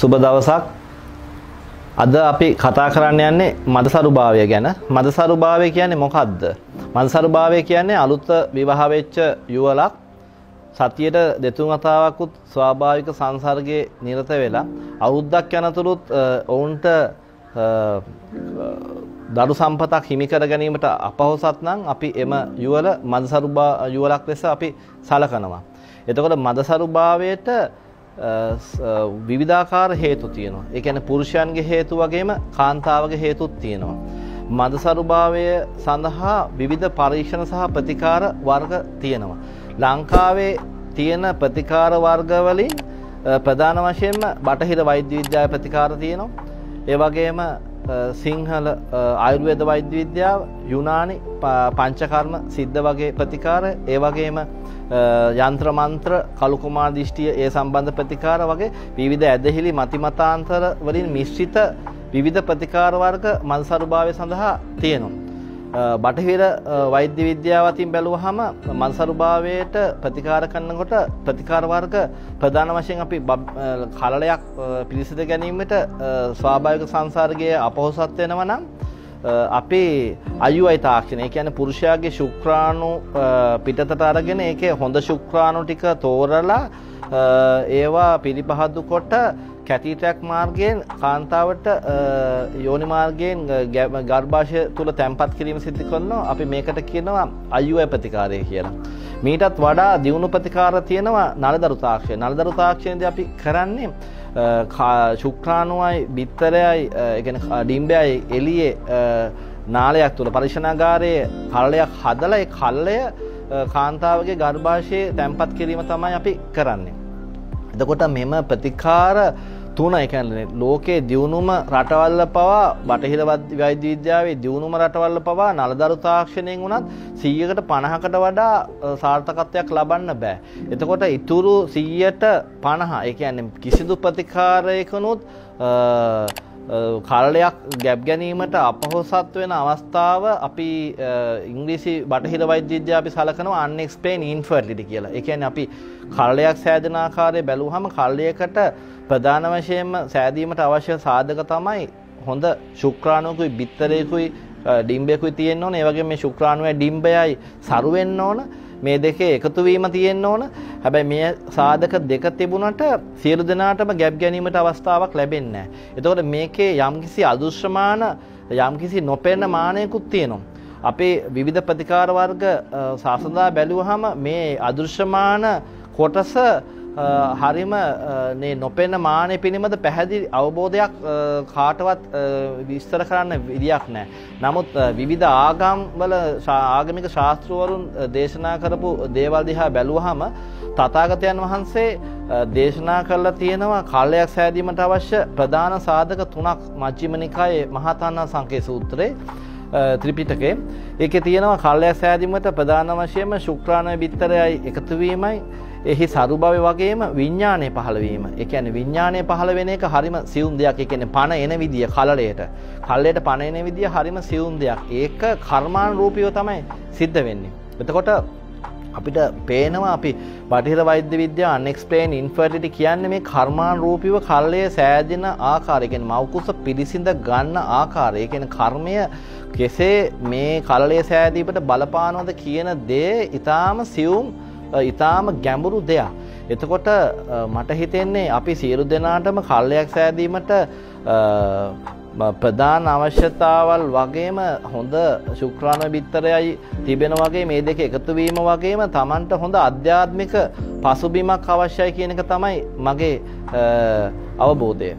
සුබ දවසක්. අද අපි කතා කරන්න යන්නේ මදසරුභාවය ගැන. මදසරුභාවය කියන්නේ මොකද්ද? මදසරුභාවය කියන්නේ අලුත් විවාහ වෙච්ච යුවලක් සතියට දෙතුන් වතාවක්වත් ස්වාභාවික සංසර්ගයේ නිරත වෙලා අවුරුද්දක් යනතුරුත් ඔවුන්ට දරු සම්පතක් හිමි කර ගැනීමට අපහසුත් නම් අපි එම යුවල මදසරුභා යුවලක් ලෙස අපි සලකනවා. එතකොට මදසරුභාවයට විවිධාකාර හේතු තියෙනවා. ඒ කියන්නේ පුරුෂයන්ගේ හේතු වගේම කාන්තාවගේ හේතුත් තියෙනවා. මදසරුභාවය සඳහා විවිධ පරීක්ෂණ සහ ප්‍රතිකාර වර්ග තියෙනවා. ලංකාවේ තියෙන ප්‍රතිකාර වර්ග වලින් ප්‍රධාන වශයෙන්ම බටහිර වෛද්‍ය විද්‍යාවේ ප්‍රතිකාර තියෙනවා. ඒ වගේම සිංහල ආයුර්වේද වෛද්‍ය විද්‍යාව, යුනානි පංචකර්ම සිද්ධ වගේ ප්‍රතිකාර, ඒ වගේම යන්ත්‍ර මන්ත්‍ර, කළු කුමාර දිෂ්ටිය ඒ සම්බන්ධ ප්‍රතිකාර වගේ විවිධ ඇදහිලි මතිමතාන්තර වලින් මිශ්‍රිත විවිධ ප්‍රතිකාර වර්ග මදසරුභාවය සඳහා තියෙනවා. බටහිර වෛද්‍ය විද්‍යාව අතින් බැලුවහම මදසරුභාවයට ප්‍රතිකාර කරනකොට ප්‍රතිකාර වර්ග ප්‍රධාන වශයෙන් අපි කලලයක් පිළිසිඳ ගැනීමට ස්වාභාවික සංසර්ගයේ අපහසුත් වෙනවා නම් අපේ IUI තාක්ෂණය කියන්නේ පුරුෂයාගේ ශුක්‍රාණු පිටතට අරගෙන ඒකේ හොඳ ශුක්‍රාණු ටික තෝරලා ඒවා පිළිපහදු කොට කැටීටරක් මාර්ගයෙන් කාන්තාවට යෝනි මාර්ගයෙන් ගර්භාෂය තුල තැම්පත් කිරීම සිද්ධ කරනවා. අපි මේකට කියනවා IUI ප්‍රතිකාරය කියලා. මීටත් වඩා දියුණු ප්‍රතිකාර තියෙනවා නලදරු තාක්ෂණය. නලදරු තාක්ෂණයේදී අපි කරන්නේ ශුක්‍රාණුවයි බිත්තරයයි ඒ කියන්නේ ඩිම්බයයි එළියේ නාලයක් තුල පරීක්ෂණාගාරයේ කල්ලයක් හදලා ඒ කල්ලය කාන්තාවගේ ගර්භාෂයේ තැම්පත් කිරීම තමයි අපි කරන්නේ. එතකොට මෙම ප්‍රතිකාර තුන ඒ කියන්නේ ලෝකයේ දියුණුම රටවල් පවා බටහිර වෛද්‍ය විද්‍යාවේ දියුණුම රටවල් පවා නලදරු තාක්ෂණයෙන් උනත් 100%කට වඩා සාර්ථකත්වයක් ලබන්න බෑ. එතකොට ඉතුරු 50% ඒ කියන්නේ කිසිදු ප්‍රතිකාරයකනොත් කාලයක් ගැප් ගැනීමට අපහසුත් වෙන අවස්ථාව අපි ඉංග්‍රීසි බටහිර වෛද්‍ය විද්‍යාව අපි සලකනවා unexplained infertility කියලා. ඒ කියන්නේ අපි කාලයක් සෑදෙන ආකාරය බැලුවහම කාලයකට ප්‍රධාන වශයෙන්ම සෑදීමට අවශ්‍ය සාධක තමයි හොඳ ශුක්‍රාණුකුයි බිත්තරේකුයි ඩිම්බයකුයි තියෙන්න ඕන. ඒ වගේම මේ ශුක්‍රාණුවයි ඩිම්බයයි සරු වෙන්න ඕන. මේ දෙකේ එකතු වීම තියෙන්න ඕන. හැබැයි මේ සාධක දෙක තිබුණට සියලු දෙනාටම ගැප් ගැනීමට අවස්ථාවක් ලැබෙන්නේ නැහැ. එතකොට මේකේ යම්කිසි අදෘශ්‍යමාන යම්කිසි නොපෙනෙන මානයකුත් තියෙනවා. අපේ විවිධ ප්‍රතිකාර වර්ග සාසඳා බැලුවහම මේ අදෘශ්‍යමාන කොටස හරිම නොපෙනෙන මානෙ පිළිබඳ පැහැදිලි අවබෝධයක් කාටවත් විස්තර කරන්න විදියක් නැහැ. නමුත් විවිධ ආගම්වල ආගමික ශාස්ත්‍රවරුන් දේශනා කරපු දේවල් දිහා බැලුවහම තථාගතයන් වහන්සේ දේශනා කරලා තියෙනවා කාලයක් සෑදීමට අවශ්‍ය ප්‍රධාන සාධක තුනක් මජ්ක්‍ධිම නිකායේ මහාතණ්හා සංකේ සූත්‍රයේ ත්‍රිපිටකේ. ඒකේ තියෙනවා කාලයක් සෑදීමට ප්‍රධාන වශයෙන්ම ශුක්‍රාණුයි බිත්තරයයි එකතු වීමයි එහි සරු භවය වගේම විඥානය පහළ වීම. ඒ කියන්නේ විඥානය පහළ වෙන එක හරිම සියුම් දෙයක්. ඒ කියන්නේ පණ එන විදිය කලලයට. කලලයට පණ එන විදිය හරිම සියුම් දෙයක්. ඒක කර්මානුරූපීව තමයි සිද්ධ වෙන්නේ. එතකොට අපිට පේනවා අපි බටහිර වෛද්‍ය විද්‍යාව unexplained infertility කියන්නේ මේ කර්මානුරූපීව කල්ලයේ සෑදෙන ආකාරය. කියන්නේ මෞකුස පිළිසිඳ ගන්න ආකාරය. ඒ කියන්නේ කර්මය කෙසේ මේ කල්ලයේ සෑදීමට බලපානවද කියන දේ ඊටාම සියුම් ඊටාම ගැඹුරු දෙයක්. එතකොට මට හිතෙන්නේ අපි සියලු දෙනාටම කල්ලයක් සෑදීමට ප්‍රධාන අවශ්‍යතාවල් වගේම හොඳ ශුක්‍රාණු බිත්තරයයි තිබෙන වගේ මේ දෙක එකතු වීම වගේම Tamanට හොඳ ආධ්‍යාත්මික පසුබිමක් අවශ්‍යයි කියන එක තමයි මගේ අවබෝධය.